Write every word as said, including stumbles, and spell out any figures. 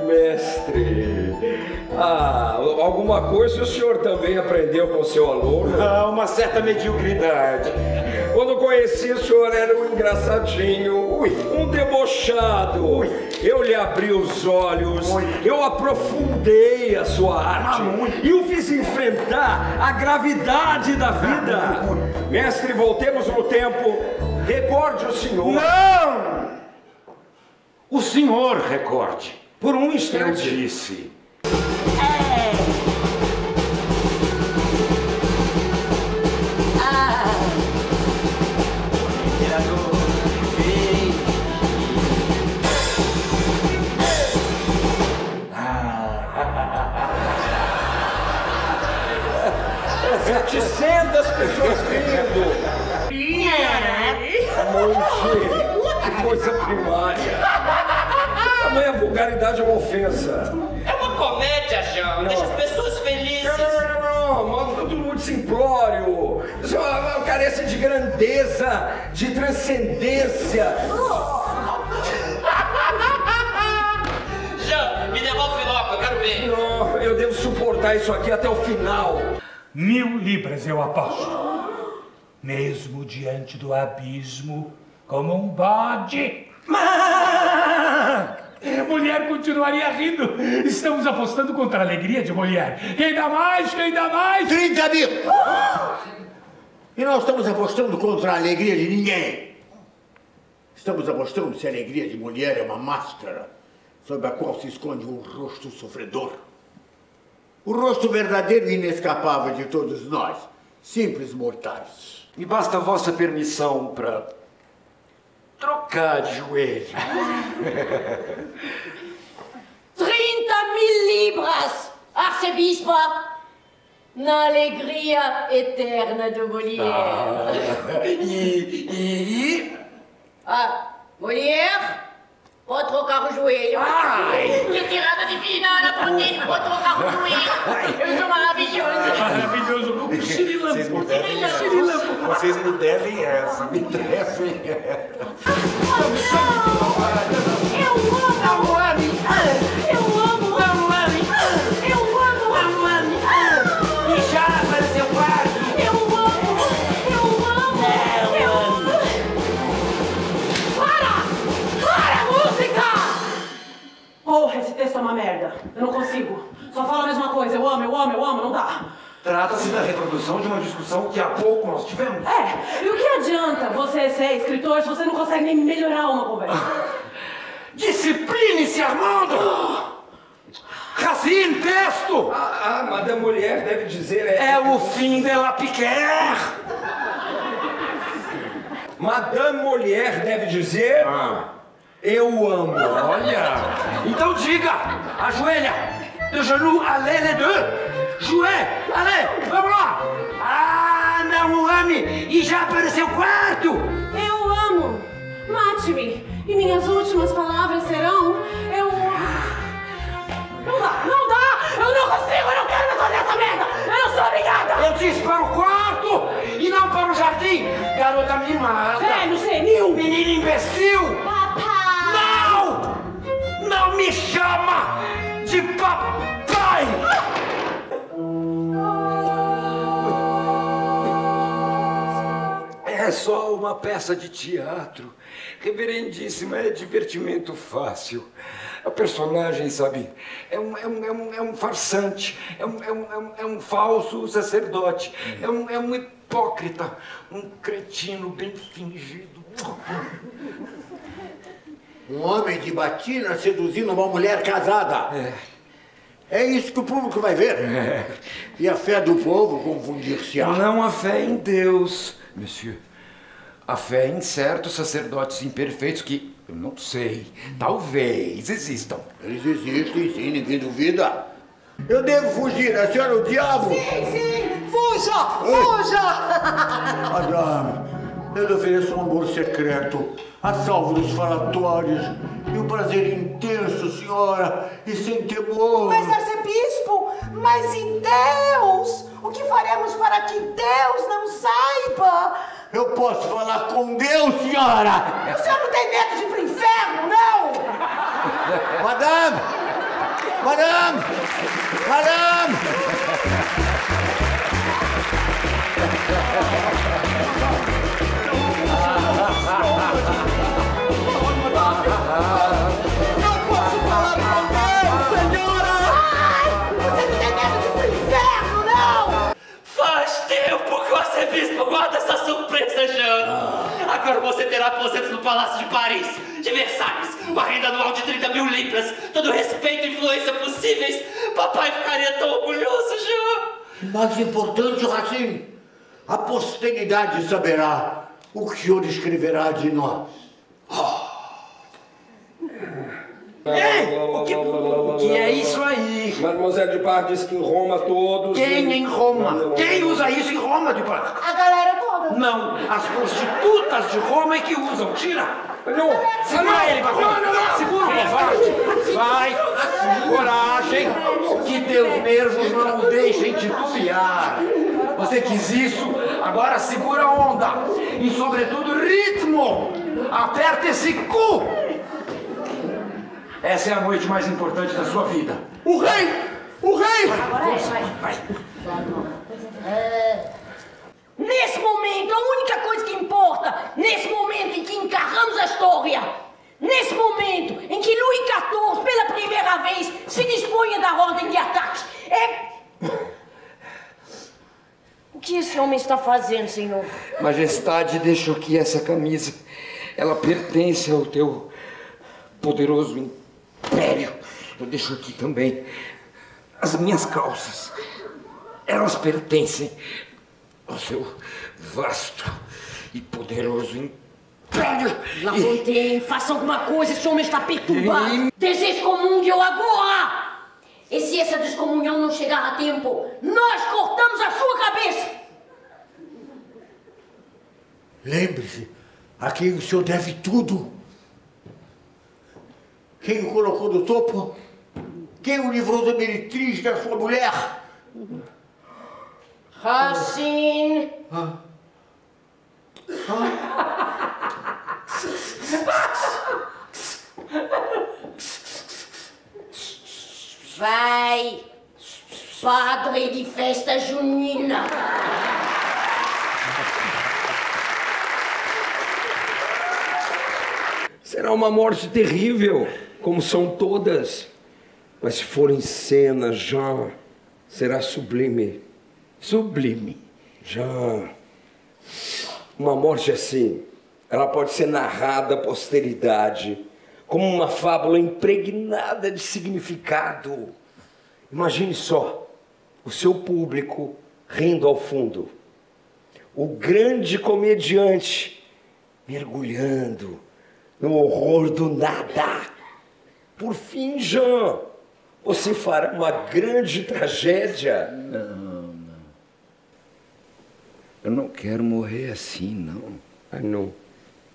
Mestre, ah, alguma coisa o senhor também aprendeu com seu aluno? Ah, uma certa mediocridade. Quando conheci o senhor era um engraçadinho, ui, um debochado. Ui. Eu lhe abri os olhos, ui, eu aprofundei a sua arte e o fiz enfrentar a gravidade da vida. Ui. Mestre, voltemos no tempo, recorde o senhor. Não! O senhor recorde. Por um instante eu disse. É. Ah. setecentas pessoas vindo. Monte, que coisa primária. Não é vulgaridade, é uma ofensa. É uma comédia, Jean. Não. Deixa as pessoas felizes. Não, não, não, não. Todo mundo simplório. Isso é uma carência de grandeza, de transcendência. Jean, me devolve logo, eu quero ver. Não, eu devo suportar isso aqui até o final. Mil libras eu aposto. Mesmo diante do abismo, como um bode. Molière continuaria rindo. Estamos apostando contra a alegria de Molière. Quem dá mais? Quem dá mais? trinta mil! Ah! E nós estamos apostando contra a alegria de ninguém. Estamos apostando se a alegria de Molière é uma máscara sob a qual se esconde um rosto sofredor. O rosto verdadeiro e inescapável de todos nós, simples mortais. Me basta a vossa permissão para trocar de joelho. trinta mil libras, arcebispo, na alegria eterna de Molière. Ah, e, e... ah, Molière, pode trocar o joelho. Ai. Retirada divina, na proteína, pode trocar o joelho. Eu sou maravilhoso. Maravilhoso. O Cirilão. Vocês me devem essa. Vocês me devem essa. Me devem essa. Esse texto é uma merda. Eu não consigo. Só fala a mesma coisa. Eu amo, eu amo, eu amo. Não dá. Trata-se da reprodução de uma discussão que há pouco nós tivemos. É. E o que adianta você ser escritor se você não consegue nem melhorar uma conversa? Discipline-se, Armando! Racine, texto! Ah, ah, Madame Molière deve dizer... É, é o fim de la piquère! Madame Molière deve dizer... Ah. Eu amo. Olha! Então diga! Ajoelha! De genoux, allez les deux! Joé! Allez! Vamos lá! Ah, não ame! E já para o seu quarto! Eu amo! Mate-me! E minhas últimas palavras serão... Eu... Não dá! Não dá! Eu não consigo! Eu não quero mais fazer essa merda! Eu não sou obrigada! Eu disse para o quarto! E não para o jardim! Garota mimada! Velho senil! Menino imbecil! Não me chama de papai! É só uma peça de teatro. Reverendíssima, é divertimento fácil. A personagem, sabe, é um, é um, é um, é um farsante, é um, é um, é um falso sacerdote, é um, é um hipócrita, um cretino bem fingido. Um homem de batina seduzindo uma mulher casada. É, é isso que o público vai ver. É. E a fé do povo confundir-se-á. Não a fé em Deus, monsieur. A fé em certos sacerdotes imperfeitos que, eu não sei, talvez existam. Eles existem, sim, ninguém duvida. Eu devo fugir, a senhora é o diabo? Sim, sim, fuja, fuja! Madame, eu ofereço um amor secreto, a salvo dos falatórios, e um prazer intenso, senhora, e sem temor. Mas, arcebispo, mas e Deus? O que faremos para que Deus não saiba? Eu posso falar com Deus, senhora! O senhor não tem medo de ir pro inferno, não? Madame! Madame! Madame! Não posso falar com Deus, senhora! Ai! Você não tem medo do inferno, não! Faz tempo que o arcebispo guarda essa surpresa, Jean! Agora você terá aposentos no Palácio de Paris, de Versalhes, uma renda anual de trinta mil libras, todo respeito e influência possíveis. Papai ficaria tão orgulhoso, Jean. Mais importante, Racine, a posteridade saberá o que o senhor escreverá de nós. Oh. Ei, o que, o que é isso aí? Mademoiselle Dupart disse que em Roma todos... Quem em Roma? Quem usa isso em Roma, Dupart? A galera toda. Não, as prostitutas de Roma é que usam. Tira! Não, segura ele pra Roma! Segura, covarde! Vai! Coragem! Que teus nervos não o deixem titubear! Você quis isso, agora segura a onda! E sobretudo ritmo! Aperta esse cu! Essa é a noite mais importante da sua vida. O rei! O rei! Agora é, vai. vai. É... Nesse momento, a única coisa que importa, nesse momento em que encarramos a história, nesse momento em que Luís quatorze, pela primeira vez, se dispõe da ordem de ataques, é... O que esse homem está fazendo, senhor? Majestade, deixa aqui essa camisa. Ela pertence ao teu poderoso império. Eu deixo aqui também as minhas calças. Elas pertencem ao seu vasto e poderoso império. La Fontaine, e... faça alguma coisa, esse homem está perturbado. E... Desexcomungue-o agora! E se essa descomunhão não chegar a tempo, nós cortamos a sua cabeça! Lembre-se, a quem o senhor deve tudo. Quem o colocou no topo? Quem o livrou da meretriz da sua mulher? Racine! Ah. Ah. Vai, padre de festa junina! Será uma morte terrível, como são todas, mas se for em cena, já será sublime, sublime, já. Uma morte assim, ela pode ser narrada à posteridade, como uma fábula impregnada de significado. Imagine só, o seu público rindo ao fundo, o grande comediante mergulhando no horror do nada. Por fim, Jean, você fará uma grande tragédia. Não, não. Eu não quero morrer assim, não. Ah, não.